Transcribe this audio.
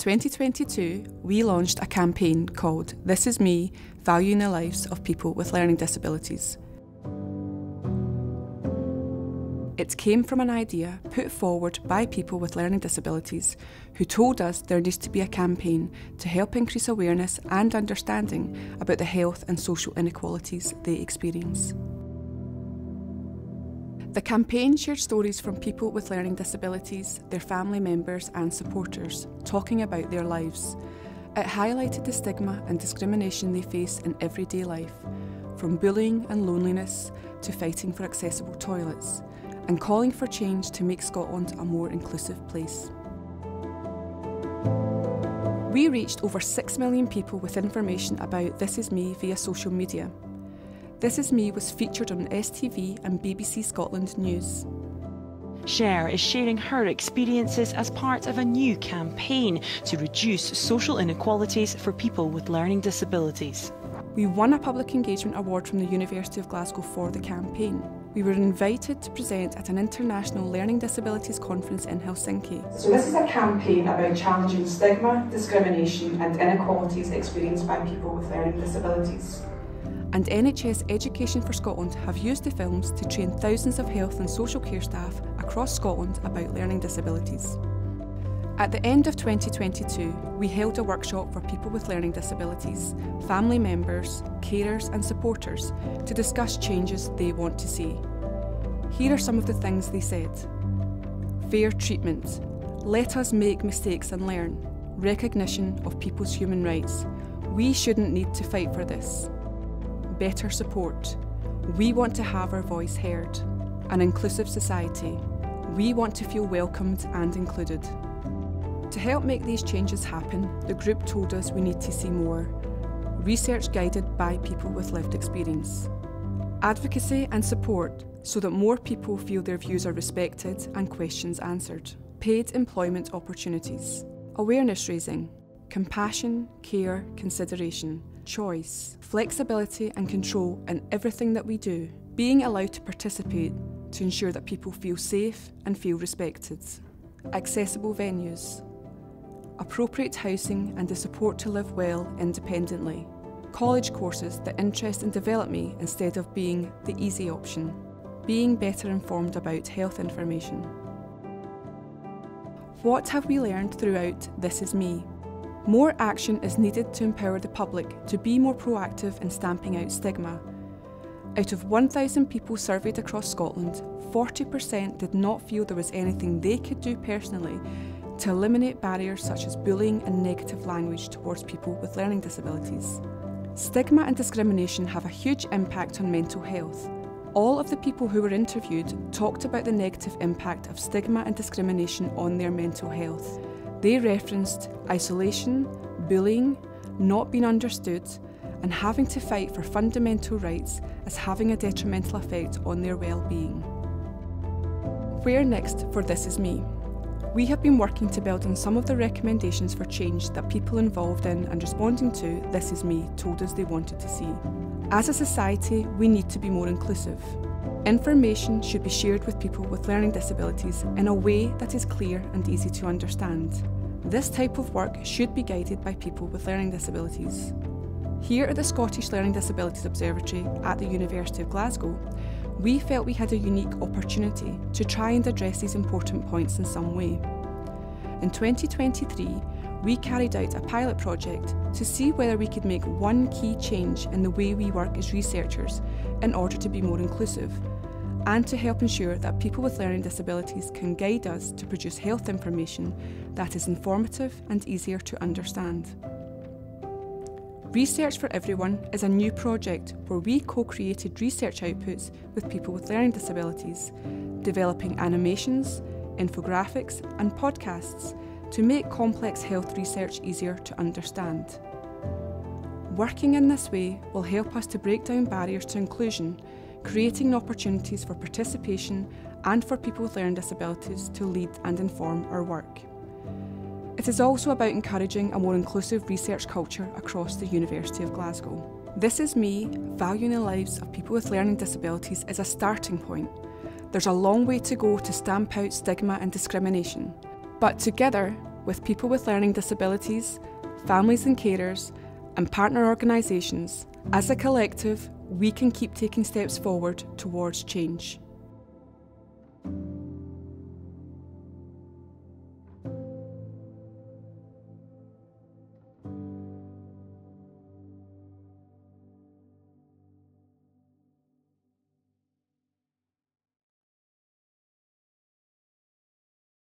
2022, we launched a campaign called This Is Me, Valuing the Lives of People with Learning Disabilities. It came from an idea put forward by people with learning disabilities who told us there needs to be a campaign to help increase awareness and understanding about the health and social inequalities they experience. The campaign shared stories from people with learning disabilities, their family members and supporters, talking about their lives. It highlighted the stigma and discrimination they face in everyday life, from bullying and loneliness to fighting for accessible toilets, and calling for change to make Scotland a more inclusive place. We reached over 6 million people with information about This Is Me via social media. This Is Me was featured on STV and BBC Scotland News. Cher is sharing her experiences as part of a new campaign to reduce social inequalities for people with learning disabilities. We won a Public Engagement Award from the University of Glasgow for the campaign. We were invited to present at an international learning disabilities conference in Helsinki. So this is a campaign about challenging stigma, discrimination and inequalities experienced by people with learning disabilities. And NHS Education for Scotland have used the films to train thousands of health and social care staff across Scotland about learning disabilities. At the end of 2022, we held a workshop for people with learning disabilities, family members, carers and supporters to discuss changes they want to see. Here are some of the things they said. Fair treatment. Let us make mistakes and learn. Recognition of people's human rights. We shouldn't need to fight for this. Better support. We want to have our voice heard. An inclusive society. We want to feel welcomed and included. To help make these changes happen, the group told us we need to see more research guided by people with lived experience. Advocacy and support so that more people feel their views are respected and questions answered. Paid employment opportunities. Awareness raising. Compassion, care, consideration, choice, flexibility and control in everything that we do. Being allowed to participate to ensure that people feel safe and feel respected. Accessible venues. Appropriate housing and the support to live well independently. College courses that interest and develop me instead of being the easy option. Being better informed about health information. What have we learned throughout This Is Me? More action is needed to empower the public to be more proactive in stamping out stigma. Out of 1,000 people surveyed across Scotland, 40% did not feel there was anything they could do personally to eliminate barriers such as bullying and negative language towards people with learning disabilities. Stigma and discrimination have a huge impact on mental health. All of the people who were interviewed talked about the negative impact of stigma and discrimination on their mental health. They referenced isolation, bullying, not being understood, and having to fight for fundamental rights as having a detrimental effect on their well-being. Where next for This Is Me? We have been working to build on some of the recommendations for change that people involved in and responding to This Is Me told us they wanted to see. As a society, we need to be more inclusive. Information should be shared with people with learning disabilities in a way that is clear and easy to understand. This type of work should be guided by people with learning disabilities. Here at the Scottish Learning Disabilities Observatory at the University of Glasgow, we felt we had a unique opportunity to try and address these important points in some way. In 2023, we carried out a pilot project to see whether we could make one key change in the way we work as researchers in order to be more inclusive and to help ensure that people with learning disabilities can guide us to produce health information that is informative and easier to understand. Research for Everyone is a new project where we co-created research outputs with people with learning disabilities, developing animations, infographics and podcasts to make complex health research easier to understand. Working in this way will help us to break down barriers to inclusion, creating opportunities for participation and for people with learning disabilities to lead and inform our work. It is also about encouraging a more inclusive research culture across the University of Glasgow. This Is Me, Valuing the Lives of People with Learning Disabilities is a starting point. There's a long way to go to stamp out stigma and discrimination. But together, with people with learning disabilities, families and carers, and partner organisations. As a collective, we can keep taking steps forward towards change.